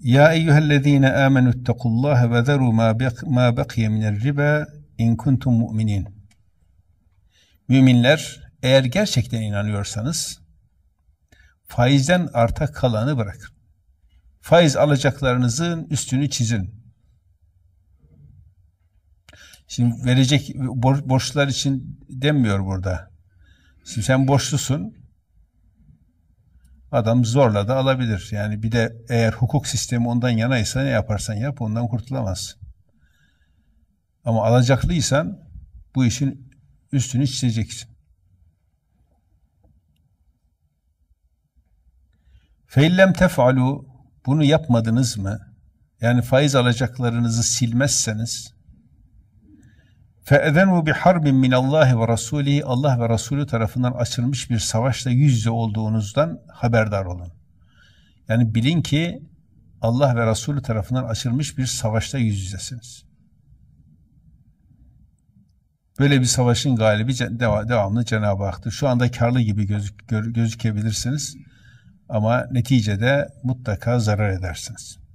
Ya eyyühellezine amenüttekullaha ve zeru ma bakiye minel riba in kuntum mu'minin. Müminler, eğer gerçekten inanıyorsanız faizden arta kalanı bırakın. Faiz alacaklarınızın üstünü çizin. Şimdi verecek borçlar için denmiyor burada. Şimdi sen borçlusun. Adam zorla da alabilir. Yani bir de eğer hukuk sistemi ondan yanaysa ne yaparsan yap ondan kurtulamazsın. Ama alacaklıysan bu işin üstünü çizeceksin. Feillem tef'alu, bunu yapmadınız mı? Yani faiz alacaklarınızı silmezseniz فَاَذَنُوا بِحَرْبٍ مِنَ اللّٰهِ وَرَسُولِهِ Allah ve Resulü tarafından açılmış bir savaşla yüz yüze olduğunuzdan haberdar olun. Yani bilin ki Allah ve Resulü tarafından açılmış bir savaşla yüz yüzesiniz. Böyle bir savaşın galibi devamlı Cenab-ı Hak'tır. Şu anda karlı gibi gözükebilirsiniz ama neticede mutlaka zarar edersiniz.